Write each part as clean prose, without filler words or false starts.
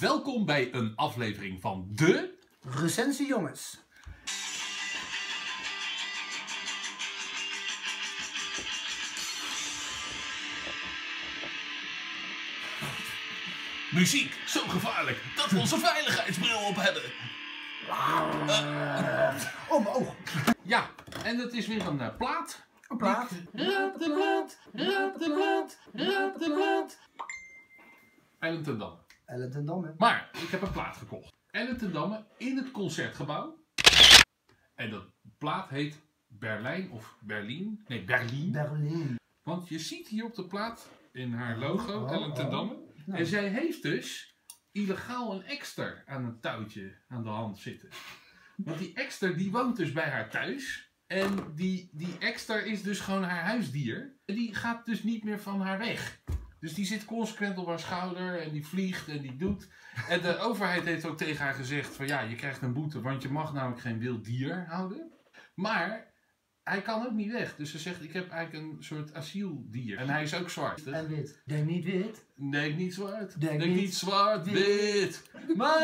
Welkom bij een aflevering van de... Recensie Jongens. Muziek, zo gevaarlijk dat we onze veiligheidsbril op hebben. Oh, mijn oog. Ja, en dat is weer een plaat. Een plaat. Raad de plaat, raad de plaat, raad de plaat. Ellen ten Damme. Ellen ten Damme. Maar ik heb een plaat gekocht. Ellen ten Damme in het Concertgebouw. En dat plaat heet Berlijn of Berlin. Nee, Berlin. Berlin. Want je ziet hier op de plaat in haar logo Ellen ten Damme. Nou. En zij heeft dus illegaal een ekster aan een touwtje aan de hand zitten. Want die ekster die woont dus bij haar thuis. En die ekster is dus gewoon haar huisdier. En die gaat dus niet meer van haar weg. Dus die zit consequent op haar schouder en die vliegt en die doet. En de overheid heeft ook tegen haar gezegd van ja, je krijgt een boete. Want je mag namelijk geen wild dier houden. Maar... hij kan ook niet weg, dus ze zegt ik heb eigenlijk een soort asieldier. En hij is ook zwart. En wit. Denk niet wit. Denk niet zwart. Denk niet zwart, wit. Maar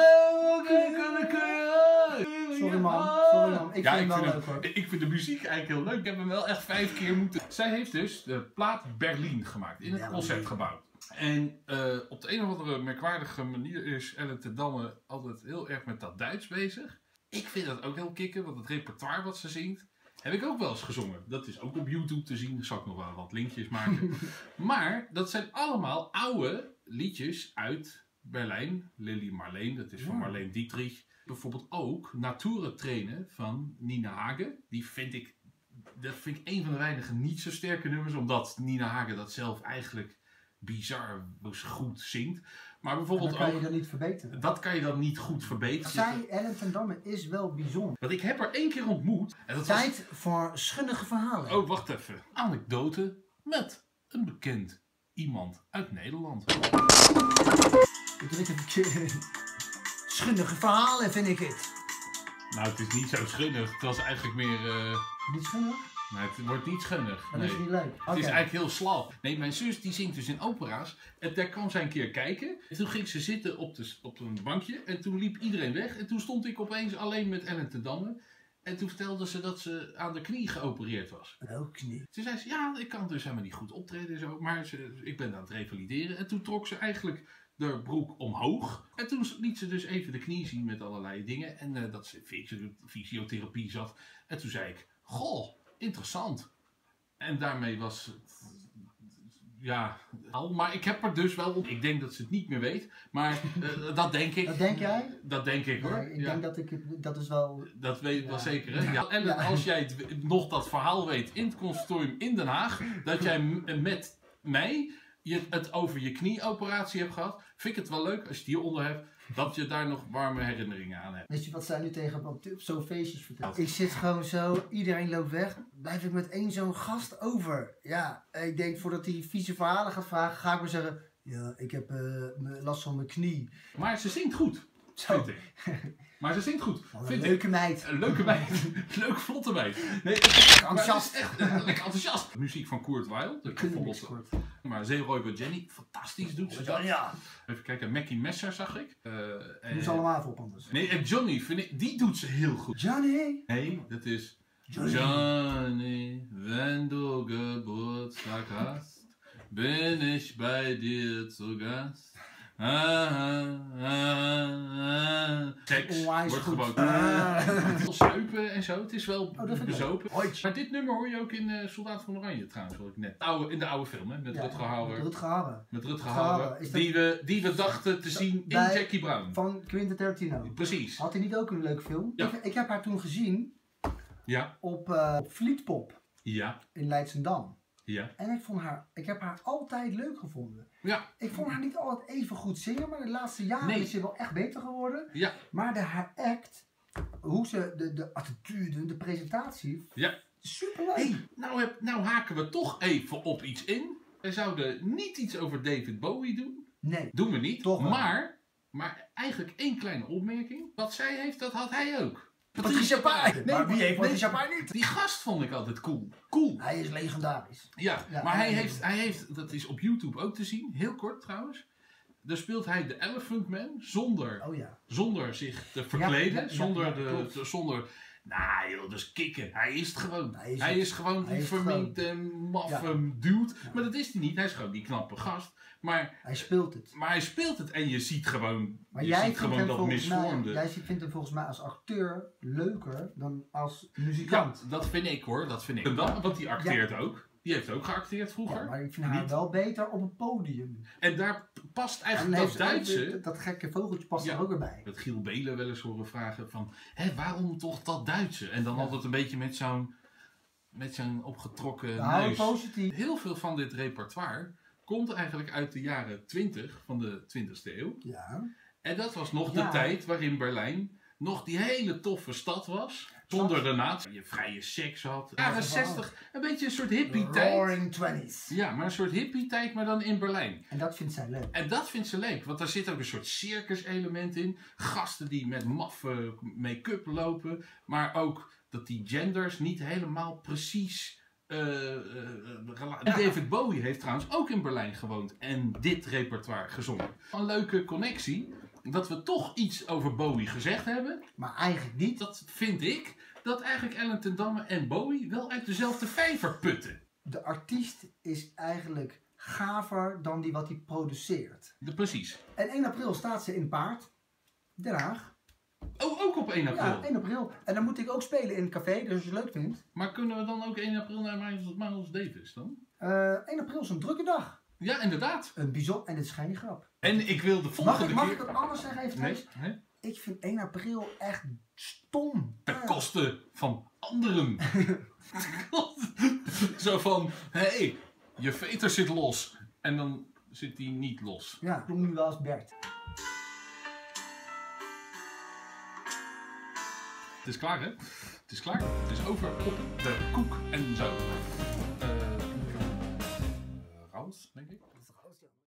sorry man, Ik vind het wel leuk hoor. Ik vind de muziek eigenlijk heel leuk. Ik heb hem wel echt 5 keer moeten... Zij heeft dus de plaat Berlin gemaakt in het Concertgebouw. En op de een of andere merkwaardige manier is Ellen ten Damme altijd heel erg met dat Duits bezig. Ik vind dat ook heel kicken, want het repertoire wat ze zingt... heb ik ook wel eens gezongen. Dat is ook op YouTube te zien. Daar zal ik nog wel wat linkjes maken. Maar dat zijn allemaal oude liedjes uit Berlijn. Lily Marleen, dat is van Marlene Dietrich. Bijvoorbeeld ook Naturentrainen van Nina Hagen. Dat vind ik een van de weinige niet zo sterke nummers. Omdat Nina Hagen dat zelf eigenlijk bizar goed zingt. Maar bijvoorbeeld dat kan je dan niet verbeteren. Dat kan je dan niet goed verbeteren. Zij, Ellen ten Damme, is wel bijzonder. Want ik heb haar 1 keer ontmoet. En dat tijd was... voor schunnige verhalen. Oh, wacht even. Anekdote met een bekend iemand uit Nederland. Ik druk even. Schunnige verhalen vind ik het. Nou, het is niet zo schunnig. Het was eigenlijk meer... Niet schunnig? Maar het wordt niet schunnig. Dat is niet leuk. Het is eigenlijk heel slap. Nee, mijn zus die zingt dus in opera's. En daar kwam zij een keer kijken. En toen ging ze zitten op een bankje. En toen liep iedereen weg. En toen stond ik opeens alleen met Ellen ten Damme. En toen vertelde ze dat ze aan de knie geopereerd was. Welke knie? Toen zei ze, ja, ik kan dus helemaal niet goed optreden en zo. Maar ik ben aan het revalideren. En toen trok ze eigenlijk... de broek omhoog. En toen liet ze dus even de knie zien met allerlei dingen. En dat ze in fysiotherapie zat. En toen zei ik, goh, interessant. En daarmee was het... ja, maar ik heb er dus wel op. Ik denk dat ze het niet meer weet. Maar dat denk ik. Dat denk jij? Dat denk ik hoor. Ik denk dat ik... dat is wel... dat weet ik wel zeker hè. Ja. En als jij nog dat verhaal weet in het consultorium in Den Haag. Dat jij met mij... je het over je knieoperatie hebt gehad, vind ik het wel leuk als je die hieronder hebt, dat je daar nog warme herinneringen aan hebt. Weet je wat zij nu tegen op zo'n feestjes vertelt? Ik zit gewoon zo, iedereen loopt weg, blijf ik met 1 zo'n gast over. Ja, ik denk voordat hij vieze verhalen gaat vragen, ga ik maar zeggen, ja, ik heb last van mijn knie. Maar ze zingt goed, vind ik. Maar ze zingt goed. Een leuke meid. Leuk vlotte meid. Nee, enthousiast. Echt lekker enthousiast. Muziek van Kurt Weill. Maar Surabaya Johnny, fantastisch doet ze dat. Ja. Even kijken, Mackie Messer zag ik. Doe ze allemaal even op anders. Nee, en Johnny, vind ik, die doet ze heel goed. Johnny? Nee, dat is... Johnny, wenn du Geburtstag hast, ben ich bij dir zu Gast. Seks wordt gewoon sleupen en zo. Het is wel bezopen. Maar dit nummer hoor je ook in Soldaat van Oranje trouwens, wil ik net. In de oude film, hè? Met Rutger Hauer. Met Rutger Hauer. Die we dachten te zien in Jackie Brown. Van Quentin Tarantino. Precies. Had hij niet ook een leuke film? Ja. Ik heb haar toen gezien op Fleetpop in Leidsendam. Ja. En ik heb haar altijd leuk gevonden. Ja. Ik vond haar niet altijd even goed zingen, maar de laatste jaren is ze wel echt beter geworden. Ja. Maar haar act, hoe ze, de attitude, de presentatie, superleuk. Hey, nou haken we toch even op iets in. We zouden niet iets over David Bowie doen. Nee. Doen we niet. Toch wel. Maar eigenlijk 1 kleine opmerking. Wat zij heeft, dat had hij ook. Patricia Pai! Nee, maar wie heeft Patricia Pai niet? Die gast vond ik altijd cool. Hij is legendarisch. Ja, maar hij heeft, dat is op YouTube ook te zien, heel kort trouwens. Daar speelt hij de Elephant Man zonder zich te verkleden. Ja, zonder nou joh, dus kikken. Hij is het gewoon. Hij is gewoon die verminkte, maffe dude. Ja. Maar dat is hij niet. Hij is gewoon die knappe gast. Maar hij speelt het. En je ziet gewoon, dat misvormde. Jij vindt hem volgens mij als acteur leuker dan als muzikant. Ja, dat vind ik hoor. En dan, want die acteert ook. Die heeft ook geacteerd vroeger. Ja, maar ik vind haar wel beter op een podium. En daar past eigenlijk dat Duitse... Dat gekke vogeltje past er ook erbij. Dat Giel Beelen wel eens horen vragen van... Hé, waarom toch dat Duitse? En dan altijd een beetje met zo'n opgetrokken neus. Positief. Heel veel van dit repertoire komt eigenlijk uit de jaren 20 van de 20e eeuw. Ja. En dat was nog de tijd waarin Berlijn... nog die hele toffe stad was, zonder de naad. Je vrije seks had. Jaren 60, een beetje een soort hippie-tijd. Roaring Twenties. Ja, maar een soort hippie-tijd, maar dan in Berlijn. En dat vindt zij leuk. Want daar zit ook een soort circus-element in. Gasten die met maffe make-up lopen. Maar ook dat die genders niet helemaal precies... David Bowie heeft trouwens ook in Berlijn gewoond en dit repertoire gezongen. Een leuke connectie. Dat we toch iets over Bowie gezegd hebben. Maar eigenlijk niet. Dat vind ik. Dat eigenlijk Ellen ten Damme en Bowie wel uit dezelfde vijver putten. De artiest is eigenlijk gaver dan die wat hij produceert. Precies. En 1 april staat ze in het Paard. Den Haag. Oh, ook op 1 april? Ja, 1 april. En dan moet ik ook spelen in het café, dus als je het leuk vindt. Maar kunnen we dan ook 1 april naar Miles Davis dan? 1 april is een drukke dag. Ja, inderdaad. Een bijzonder, en het is geen grap. En ik wil de volgende keer... Mag ik dat anders zeggen even? Nee. Ik vind 1 april echt stom. Ten koste van anderen. Zo van, hé, je veter zit los. En dan zit die niet los. Ja, ik noem nu wel eens Bert. Het is klaar, hè? Het is klaar. Het is over op de...